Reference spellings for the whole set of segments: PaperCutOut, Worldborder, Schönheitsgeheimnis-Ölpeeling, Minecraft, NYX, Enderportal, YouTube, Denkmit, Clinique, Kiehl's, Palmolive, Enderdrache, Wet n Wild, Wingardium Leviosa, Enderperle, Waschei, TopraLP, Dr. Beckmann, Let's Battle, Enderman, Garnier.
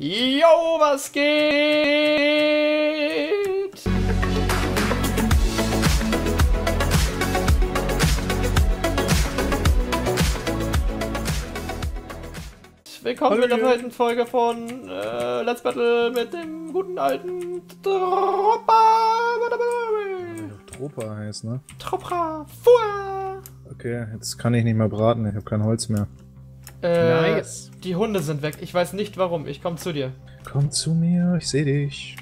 Yo, was geht? Willkommen mit der heutigen Folge von Let's Battle mit dem guten alten Tropa heißt, ne? Tropra! Fuhr! Okay, jetzt kann ich nicht mehr braten, ich habe kein Holz mehr. Nice. Die Hunde sind weg. Ich weiß nicht warum. Ich komme zu dir. Komm zu mir, ich sehe dich.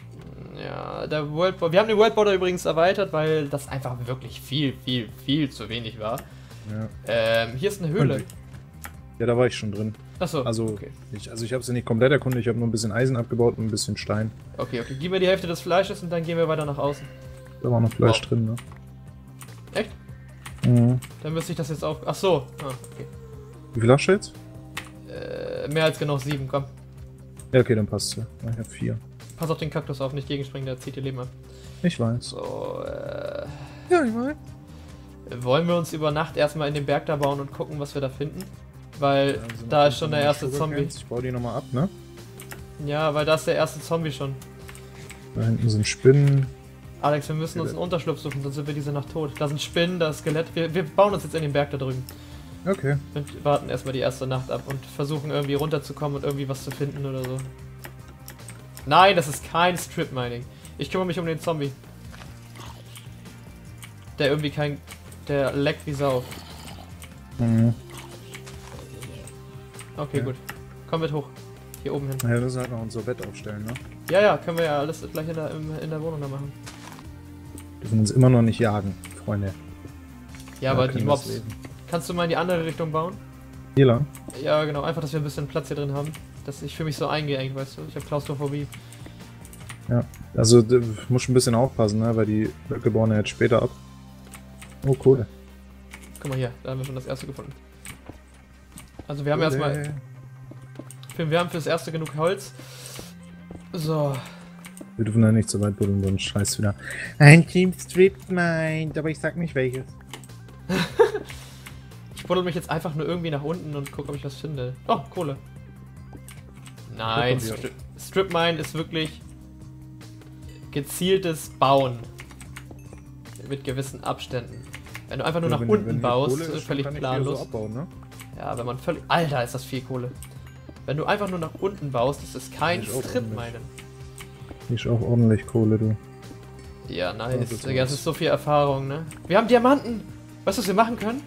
Ja, der Worldborder. Wir haben den Worldborder übrigens erweitert, weil das einfach wirklich viel zu wenig war. Ja. Hier ist eine Höhle. Ja, da war ich schon drin. Achso. Also, okay. Ich habe sie nicht komplett erkundet. Ich habe nur ein bisschen Eisen abgebaut und ein bisschen Stein. Okay, okay. Gib mir die Hälfte des Fleisches und dann gehen wir weiter nach außen. Da war noch Fleisch drin, ne? Echt? Mhm. Dann müsste ich das jetzt auf. Achso. Ah, okay. Wie viel hast du jetzt? Mehr als genug 7, komm. Ja, okay, dann passt ja. Ich hab 4. Pass auf den Kaktus auf, nicht gegenspringen, der zieht ihr Leben ab. Ich weiß. So, ja, ich weiß. Wollen wir uns über Nacht erstmal in den Berg da bauen und gucken, was wir da finden? Weil ja, also da ist schon der erste Zombie. Ich baue die nochmal ab, ne? Ja, weil da ist der erste Zombie schon. Da hinten sind Spinnen. Alex, wir müssen uns einen Unterschlupf suchen, sonst sind wir diese Nacht tot. Da sind Spinnen, da ist Skelett. Wir bauen uns jetzt in den Berg da drüben. Okay. Und warten erstmal die erste Nacht ab und versuchen irgendwie runterzukommen und irgendwie was zu finden oder so. Nein, das ist kein Strip-Mining. Ich kümmere mich um den Zombie. Der irgendwie kein... Der leckt wie Sau. Mhm. Okay, ja. Gut. Komm mit hoch. Hier oben hin. Ja, müssen halt noch unser Bett aufstellen, ne? Ja, ja, können wir ja alles gleich in der Wohnung da machen. Wir dürfen uns immer noch nicht jagen, Freunde. Ja, aber die Mobs... Kannst du mal in die andere Richtung bauen? Hier lang? Ja, genau. Einfach, dass wir ein bisschen Platz hier drin haben. Dass ich für mich so eingeengt, weißt du? Ich habe Klaustrophobie. Ja, also du musst ein bisschen aufpassen, ne? Weil die Blöcke bauen ja jetzt später ab. Oh, cool. Guck mal hier, da haben wir schon das erste gefunden. Also wir haben erstmal... Wir haben für das erste genug Holz. So. Wir dürfen da nicht so weit buddeln, sonst scheiß wieder. Ein Team strippt meint, aber ich sag nicht welches. Ich buddel mich jetzt einfach nur irgendwie nach unten und guck, ob ich was finde. Oh, Kohle. Nein, Strip Mine ist wirklich gezieltes Bauen. Mit gewissen Abständen. Wenn du einfach nur nach unten baust, ist völlig planlos. So abbauen, ne? Ja, wenn man völlig... Alter, ist das viel Kohle. Wenn du einfach nur nach unten baust, ist es kein Strip Mine. Nicht auch ordentlich Kohle, du. Ja, nice. Das ist so viel Erfahrung, ne? Wir haben Diamanten! Weißt du, was wir machen können?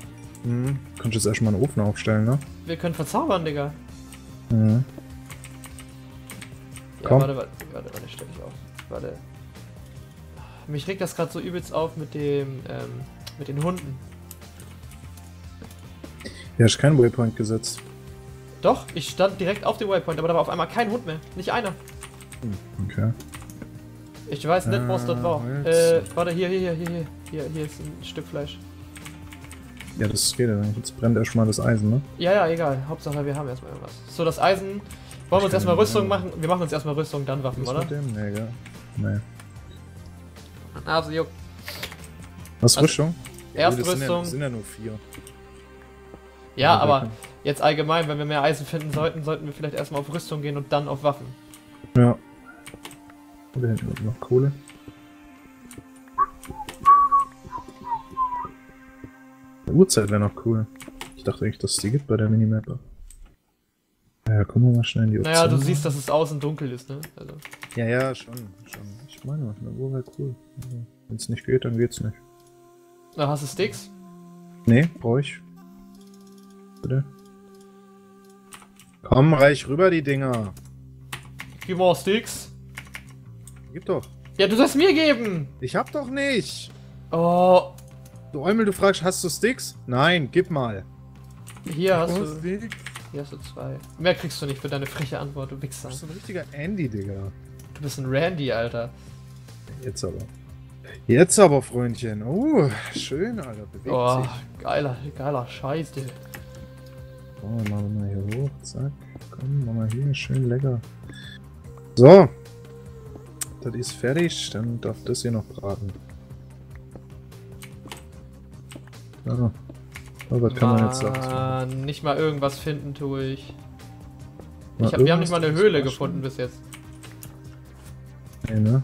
Mhm. Könntest jetzt erstmal einen Ofen aufstellen, ne? Wir können verzaubern, Digga. Mhm. Ja, komm. Warte, stell dich auf. Warte. Mich regt das gerade so übelst auf mit dem, mit den Hunden. Ja, hast keinen Waypoint gesetzt. Doch, ich stand direkt auf dem Waypoint, aber da war auf einmal kein Hund mehr. Nicht einer. Okay. Ich weiß nicht, was das war. Warte, hier. Hier ist ein Stück Fleisch. Ja, das geht ja. Jetzt brennt erstmal das Eisen, ne? Ja, egal. Hauptsache, wir haben erstmal irgendwas. So, das Eisen. Wollen wir uns erstmal Rüstung machen? Wir machen uns erstmal Rüstung, dann Waffen, oder? Mit dem? Nee, ja. Nee. Also, juck. Was, Rüstung? Erstrüstung. Das sind ja nur 4. Ja, aber jetzt allgemein, wenn wir mehr Eisen finden sollten wir vielleicht erstmal auf Rüstung gehen und dann auf Waffen. Ja. Und wir hätten noch Kohle. Uhrzeit wäre noch cool. Ich dachte echt, dass es die gibt bei der Minimap. Naja, gucken wir mal schnell in die Uhrzeit. Naja, du siehst, dass es außen dunkel ist, ne? Also. Ja, schon. Ich meine, eine Uhr wäre cool. Also, wenn es nicht geht, dann geht's nicht. Na, hast du Sticks? Nee, brauche ich. Bitte. Komm, reich rüber die Dinger. Gib mal Sticks. Gib doch. Ja, du sollst mir geben. Ich hab doch nicht. Oh. Du Eumel, du fragst, hast du Sticks? Nein, gib mal. Hier hast du Sticks. Hier hast du 2. Mehr kriegst du nicht für deine freche Antwort, du Wichser. Du bist ein richtiger Andy, Digga. Du bist ein Randy, Alter. Jetzt aber. Jetzt aber, Freundchen. Oh, schön, Alter. Bewegt sich. Oh, geiler Scheiß, Digga. Oh, machen wir mal hier hoch. Zack. Komm, machen wir hier. Schön lecker. So. Das ist fertig. Dann darf das hier noch braten. Ah, aber kann man jetzt nicht mal irgendwas finden, tue ich. Wir haben nicht mal eine Höhle gefunden bis jetzt. Nee, ne?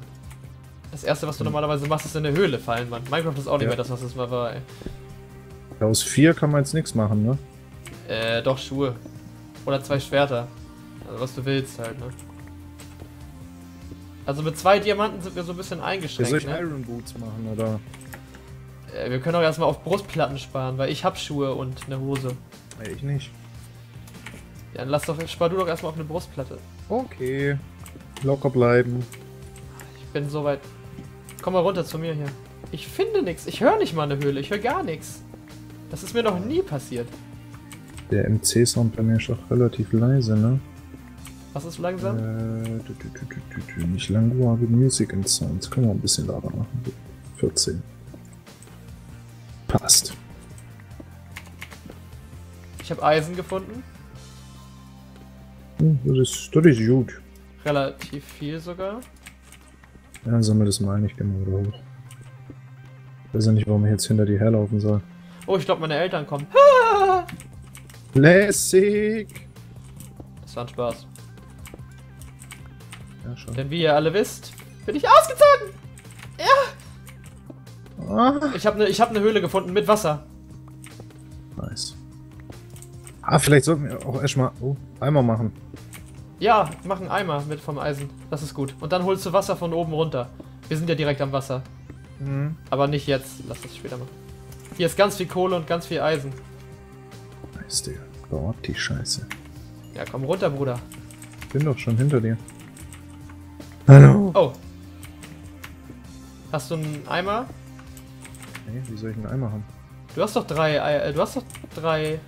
Das erste, was du normalerweise machst, ist in eine Höhle fallen, Mann. Minecraft ist auch nicht mehr das, was es mal war, ey. Aus 4 kann man jetzt nichts machen, ne? Doch, Schuhe. Oder 2 Schwerter. Also was du willst halt, ne? Also mit 2 Diamanten sind wir so ein bisschen eingeschränkt, soll ich Iron Boots machen, oder? Wir können auch erstmal auf Brustplatten sparen, weil ich hab Schuhe und eine Hose. Nee, ich nicht. Ja, dann spar du doch erstmal auf eine Brustplatte. Okay. Locker bleiben. Ich bin soweit. Komm mal runter zu mir hier. Ich finde nichts. Ich höre nicht mal eine Höhle. Ich höre gar nichts. Das ist mir noch nie passiert. Der MC-Sound bei mir ist auch relativ leise, ne? Was ist langsam? Nicht Langua, aber Music and Sounds. Können wir ein bisschen lauter machen. 14. Passt. Ich habe Eisen gefunden. Das ist gut. Relativ viel sogar. Ja, dann sammeln wir das mal nicht genau hoch. Ich weiß ja nicht, warum ich jetzt hinter dir herlaufen soll. Oh, ich glaube, meine Eltern kommen. Ah! Lässig! Das war ein Spaß. Ja, schon. Denn wie ihr alle wisst, bin ich ausgezogen! Ja! Ah. Ich habe eine Höhle gefunden mit Wasser. Nice. Ah, vielleicht sollten wir auch erstmal Eimer machen. Ja, mach einen Eimer mit vom Eisen. Das ist gut. Und dann holst du Wasser von oben runter. Wir sind ja direkt am Wasser. Mhm. Aber nicht jetzt. Lass das später machen. Hier ist ganz viel Kohle und ganz viel Eisen. Nice, Digga. Bau ab die Scheiße. Ja, komm runter, Bruder. Ich bin doch schon hinter dir. Hallo. Oh. Hast du einen Eimer? Nee, wie soll ich einen Eimer haben? Du hast doch 3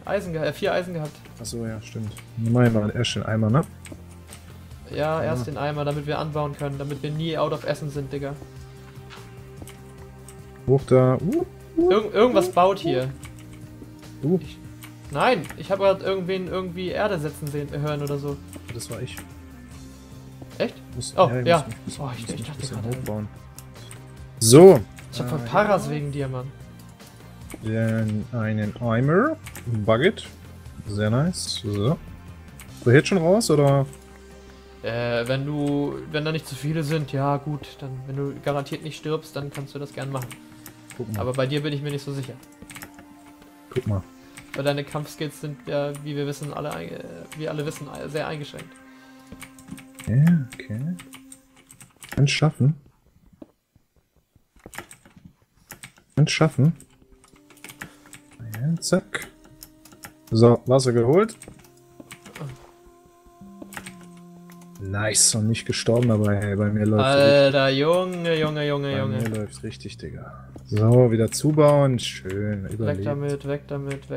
Eisen gehabt, 4 Eisen gehabt. Achso, ja, stimmt. Mach mal erst den Eimer, ne? Ja, erst den Eimer, damit wir anbauen können, damit wir nie out of Essen sind, Digga. Hoch da. Irgendwas baut hier. Nein, ich habe gerade irgendwen irgendwie Erde setzen hören oder so. Das war ich. Echt? Oh, ja. Oh, ich dachte gerade. So. Ich hab Paras wegen dir, Mann. Dann einen Eimer, ein Bucket, sehr nice, so. Soll ich jetzt schon raus, oder? Wenn da nicht zu viele sind, ja gut, dann, wenn du garantiert nicht stirbst, dann kannst du das gern machen. Guck mal. Aber bei dir bin ich mir nicht so sicher. Guck mal. Weil deine Kampfskills sind ja, wie wir wissen, sehr eingeschränkt. Ja, okay. Kannst schaffen. Kannst schaffen. Zack. So, Wasser geholt. Nice, noch nicht gestorben, aber hey, bei mir läuft Alter, Junge. Bei mir läuft richtig, Digga. So, wieder zubauen. Schön, überlebt. Weg damit.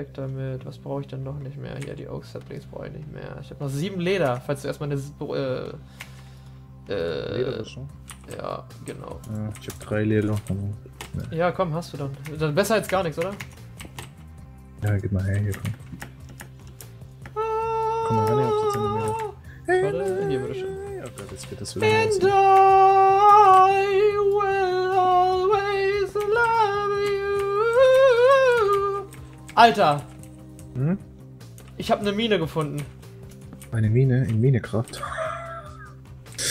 Was brauche ich denn noch nicht mehr? Hier, die Oak Saplings brauche ich nicht mehr. Ich habe noch 7 Leder, falls du erstmal eine... Leder schon? Ja, genau. Ja, ich habe 3 Leder. Nee. Ja, komm, hast du dann. Dann besser als gar nichts, oder? Ja, gib mal her, hier, komm. Komm mal ran, ich hab's jetzt in der Mitte. Warte, hier würde ich schon. Oh Gott, jetzt geht das wieder raus. And I will always love you. Alter! Hm? Ich hab eine Mine gefunden. Eine Mine? In Minecraft?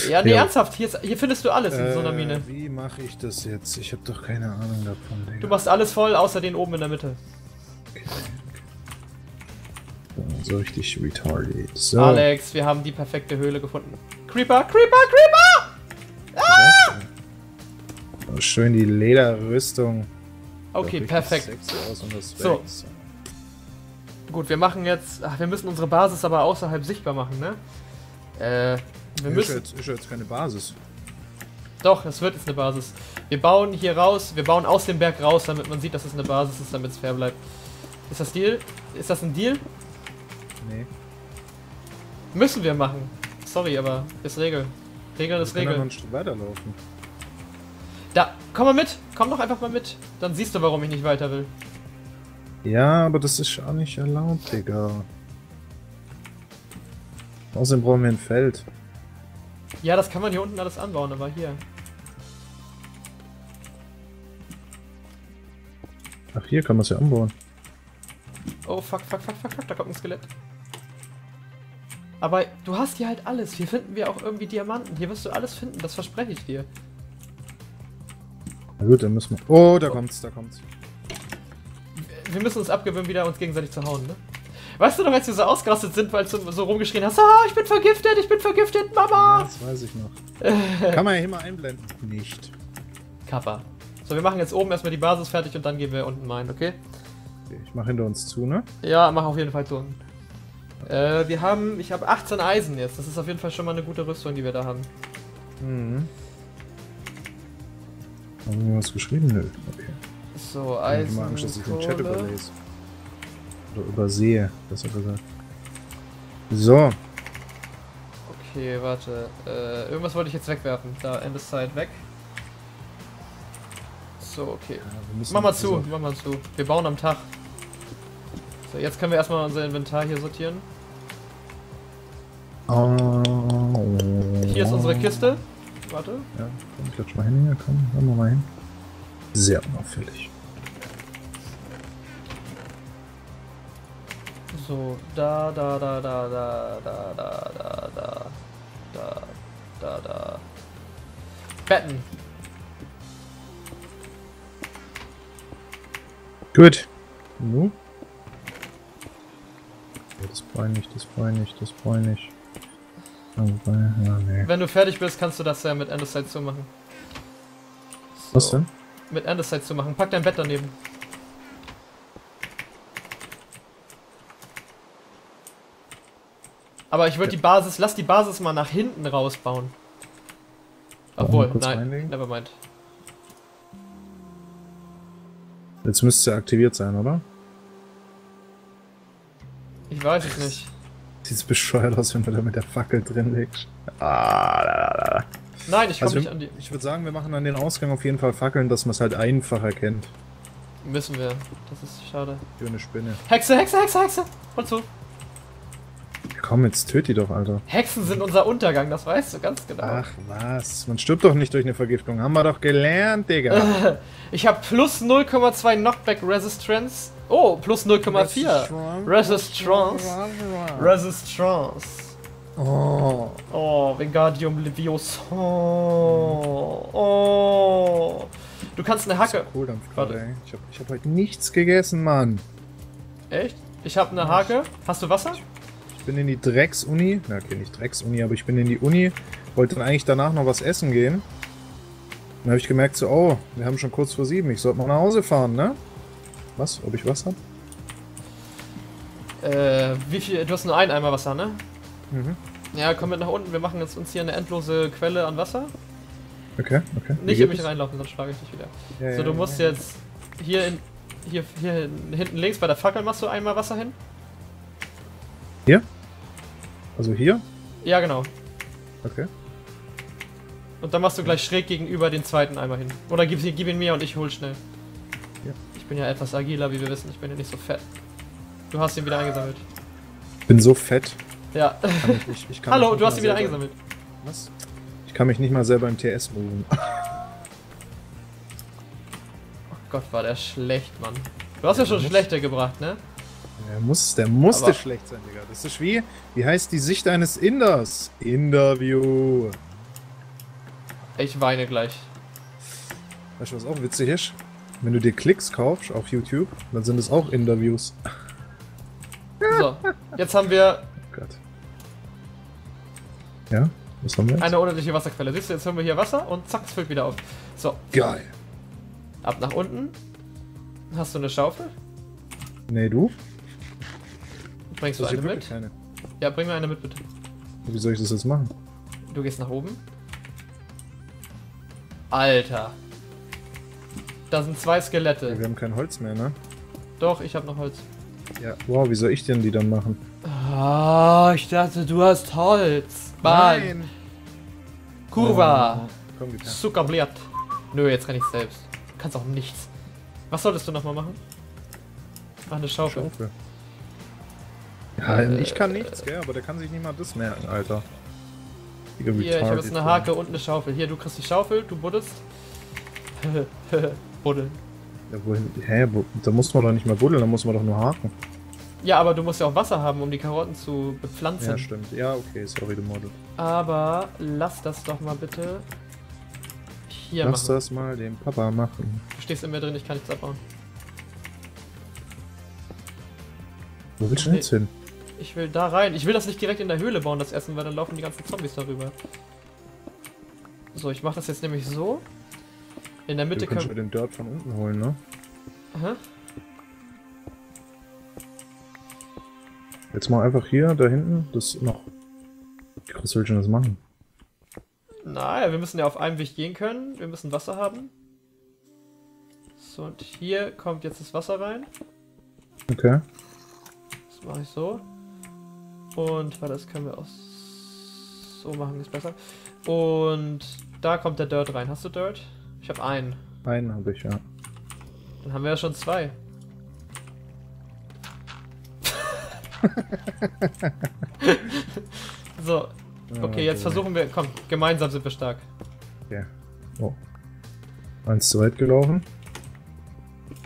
Ja, nee, ernsthaft, hier findest du alles in so einer Mine. Wie mache ich das jetzt? Ich hab doch keine Ahnung davon, Digga. Du machst alles voll, außer den oben in der Mitte. So richtig retarded. So. Alex, wir haben die perfekte Höhle gefunden. Creeper! Ah! Oh, schön die Lederrüstung. Okay, perfekt. So. Gut, wir machen jetzt... Ach, wir müssen unsere Basis aber außerhalb sichtbar machen, ne? Ist jetzt keine Basis. Doch, es wird jetzt eine Basis. Wir bauen hier raus, wir bauen aus dem Berg raus, damit man sieht, dass es eine Basis ist, damit es fair bleibt. Ist das Deal? Ist das ein Deal? Nee. Müssen wir machen. Sorry, aber ist Regel. Regeln ist Regel. Wir können dann weiterlaufen. Da, komm mal mit. Komm doch einfach mal mit. Dann siehst du, warum ich nicht weiter will. Ja, aber das ist auch nicht erlaubt, Digga. Außerdem brauchen wir ein Feld. Ja, das kann man hier unten alles anbauen, aber hier. Ach, hier kann man es ja anbauen. Oh, fuck, da kommt ein Skelett. Aber du hast hier halt alles. Hier finden wir auch irgendwie Diamanten. Hier wirst du alles finden, das verspreche ich dir. Na gut, dann müssen wir... Oh, da kommt's, da kommt's. Wir müssen uns abgewöhnen, wieder uns gegenseitig zu hauen, ne? Weißt du noch, als wir so ausgerastet sind, weil du so rumgeschrien hast, ah, ich bin vergiftet, Mama! Ja, das weiß ich noch. Kann man ja hier mal einblenden. Nicht. Kappa. So, wir machen jetzt oben erstmal die Basis fertig und dann gehen wir unten rein, okay? Ich mach hinter uns zu, ne? Ja, mach auf jeden Fall zu. Ich habe 18 Eisen jetzt. Das ist auf jeden Fall schon mal eine gute Rüstung, die wir da haben. Mhm. Haben wir was geschrieben? Nö. Okay. So, Eisen. Ich mal Angst, dass ich den Chat überlese. Oder übersehe, besser gesagt. So. Okay, warte. Irgendwas wollte ich jetzt wegwerfen. Da, Endesszeit weg. So, okay. Ja, mach mal zu, mach mal zu. Wir bauen am Tag. So, jetzt können wir erstmal unser Inventar hier sortieren. Hier ist unsere Kiste. Warte. Ja, komm, klatsch mal hin hier. Komm, hören wir mal hin. Sehr unauffällig. So, da. Betten. Gut. No. Das freut mich, das freut mich, das freut mich. Ja, nee. Wenn du fertig bist, kannst du das ja mit Enderzeit zu machen. So. Was denn? Mit Enderzeit zu machen. Pack dein Bett daneben. Aber ich würde die Basis, lass die Basis mal nach hinten rausbauen. Obwohl, nein, einlegen? Nevermind. Jetzt müsste er aktiviert sein, oder? Ich weiß es nicht. Sieht bescheuert aus, wenn du da mit der Fackel drin liegst. Ah, da. Nein, ich komme nicht an die... Ich würde sagen, wir machen an den Ausgang auf jeden Fall Fackeln, dass man es halt einfach erkennt. Müssen wir. Das ist schade. Für eine Spinne. Hexe, Hexe, Hexe, Hexe! Und zu! Komm, jetzt töt die doch, Alter. Hexen sind unser Untergang, das weißt du ganz genau. Ach was, man stirbt doch nicht durch eine Vergiftung. Haben wir doch gelernt, Digga. Ich habe plus 0,2 Knockback Resistance. Oh, plus 0,4. Resistance. Oh. Oh, Wingardium Leviosa. Oh. Du kannst eine Hacke... Warte. Ich hab heute nichts gegessen, Mann. Echt? Ich habe eine Hacke. Hast du Wasser? Ich bin in die Drecksuni. Na, okay, nicht Drecksuni, aber ich bin in die Uni. Wollte dann eigentlich danach noch was essen gehen. Dann habe ich gemerkt, so, oh, wir haben schon kurz vor 7. Ich sollte mal nach Hause fahren, ne? Was? Ob ich was habe? Wie viel? Du hast nur einen Eimer Wasser, ne? Mhm. Ja, komm mit nach unten. Wir machen jetzt uns hier eine endlose Quelle an Wasser. Okay, okay. Nicht in mich reinlaufen, sonst schlage ich dich wieder. Ja, so, ja, du musst jetzt hier, hier hinten links bei der Fackel machst du einmal Wasser hin. Hier? Also hier? Ja, genau. Okay. Und dann machst du gleich schräg gegenüber den zweiten Eimer hin. Oder gib ihn mir und ich hol schnell. Ja. Ich bin ja etwas agiler, wie wir wissen. Ich bin ja nicht so fett. Du hast ihn wieder eingesammelt. Ich bin so fett? Ja. Ich kann Hallo, du hast ihn wieder eingesammelt. Was? Ich kann mich nicht mal selber im TS rufen. Oh Gott, war der schlecht, Mann. Du hast ja, schon schlechter gebracht, ne? Der musste schlecht sein, Digga. Das ist wie heißt die Sicht eines Inders? Interview. Ich weine gleich. Weißt du, was auch witzig ist? Wenn du dir Klicks kaufst auf YouTube, dann sind es auch Interviews. So, jetzt haben wir... Oh Gott. Ja, was haben wir jetzt? Eine unendliche Wasserquelle. Siehst du, jetzt haben wir hier Wasser und zack, es füllt wieder auf. So. Geil. Ab nach unten. Hast du eine Schaufel? Nee, du? Bringst du eine mit? Keine. Ja, bring mir eine mit, bitte. Wie soll ich das jetzt machen? Du gehst nach oben. Alter. Da sind 2 Skelette. Ja, wir haben kein Holz mehr, ne? Doch, ich hab noch Holz. Ja, wow, wie soll ich denn die dann machen? Ah, ich dachte, du hast Holz. Bahn. Nein. Kurva. Oh, Zuckerblatt. Nö, jetzt kann ich selbst. Du kannst auch nichts. Was solltest du nochmal machen? Mach eine Schaufel. Ja, ich kann nichts, gell, aber der kann sich nicht mal das merken, Alter. Hier, ich habe jetzt eine Hake und eine Schaufel. Hier, du kriegst die Schaufel, du buddelst. Buddeln. Ja, wohin? Hä? Da muss man doch nicht mehr buddeln, da muss man doch nur haken. Ja, aber du musst ja auch Wasser haben, um die Karotten zu bepflanzen. Ja, stimmt. Ja, okay, sorry, gemoddet. Aber lass das doch mal bitte hier machen. Lass das mal dem Papa machen. Du stehst in mir drin, ich kann nichts abbauen. Wo willst du denn jetzt hin? Ich will da rein. Ich will das nicht direkt in der Höhle bauen, das Essen, weil dann laufen die ganzen Zombies darüber. So, ich mache das jetzt nämlich so. In der Mitte können wir den Dirt von unten holen, ne? Aha. Jetzt mal einfach hier, da hinten, das noch. Was soll ich denn das machen? Naja, wir müssen ja auf einem Weg gehen können. Wir müssen Wasser haben. So, und hier kommt jetzt das Wasser rein. Okay. Das mache ich so. Und, weil das können wir auch so machen, ist besser. Und da kommt der Dirt rein. Hast du Dirt? Ich habe einen. Einen habe ich, ja. Dann haben wir ja schon zwei. So, okay, jetzt versuchen wir, komm, gemeinsam sind wir stark. Ja. Oh. Eins zu weit gelaufen.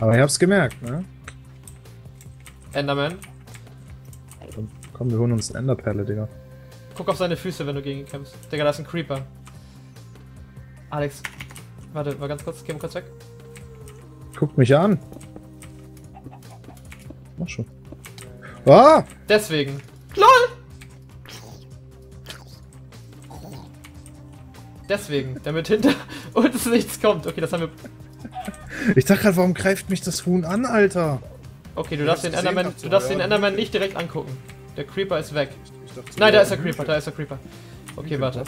Aber ich hab's gemerkt, ne? Enderman. Komm, wir holen uns eine Enderperle, Digga. Guck auf seine Füße, wenn du gegen ihn kämpfst. Digga, da ist ein Creeper. Alex, warte, mal ganz kurz, geh mal kurz weg. Guckt mich an. Mach schon. Ah! Deswegen. LOL! Deswegen, damit hinter uns nichts kommt. Okay, das haben wir... Ich dachte gerade, warum greift mich das Huhn an, Alter? Okay, du darfst den Enderman, nicht direkt angucken. Der Creeper ist weg. Nein, da ist der Creeper, da ist der Creeper. Okay, warte.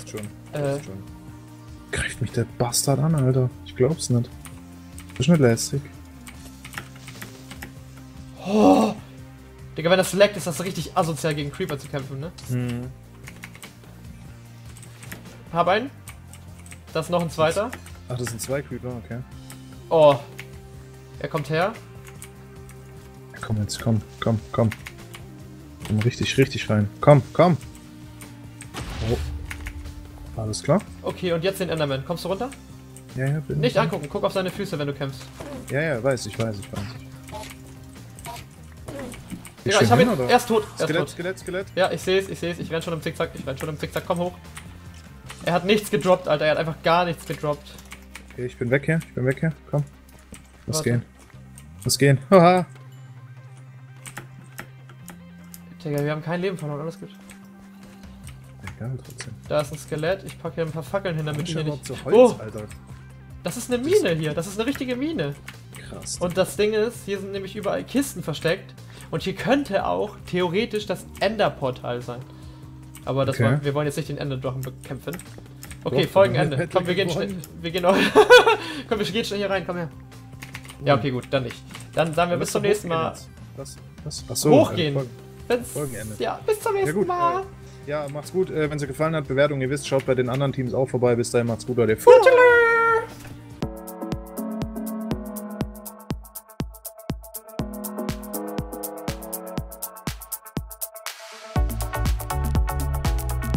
Greift mich der Bastard an, Alter. Ich glaub's nicht. Das ist nicht lästig. Oh! Digga, wenn das laggt, ist das richtig asozial, gegen Creeper zu kämpfen, ne? Mhm. Hab einen. Da ist noch ein zweiter. Ach, das sind zwei Creeper, okay. Oh. Er kommt her. Ja, komm jetzt, komm. Komm richtig rein. Komm. Oh. Alles klar. Okay, und jetzt den Enderman. Kommst du runter? Ja, bitte. Nicht angucken, guck auf seine Füße, wenn du kämpfst. Ja, weiß. Ja, ich hab ihn. Er ist tot. Skelett. Ja, ich seh's. Ich renn schon im Zickzack. Komm hoch. Er hat nichts gedroppt, Alter. Er hat einfach gar nichts gedroppt. Okay, ich bin weg hier. Komm. Lass gehen. Haha. Digga, wir haben kein Leben verloren. Alles gut. Egal, trotzdem. Da ist ein Skelett. Ich packe hier ein paar Fackeln hin, damit ich hier nicht... Oh! Das ist eine Mine hier. Das ist eine richtige Mine. Krass. Und das Ding ist, hier sind nämlich überall Kisten versteckt. Und hier könnte auch theoretisch das Enderportal sein. Aber das wir wollen jetzt nicht den Enderdrachen bekämpfen. Okay, doch, Folgenende. Komm, wir gehen schnell hier rein, komm her. Ja, okay, gut, dann nicht. Dann sagen wir bis zum nächsten Mal. Achso, hochgehen. Folgenende. Ja, bis zum nächsten Mal. Ja, macht's gut. Wenn es euch gefallen hat, Bewertung, ihr wisst, schaut bei den anderen Teams auch vorbei. Bis dahin, macht's gut, Leute.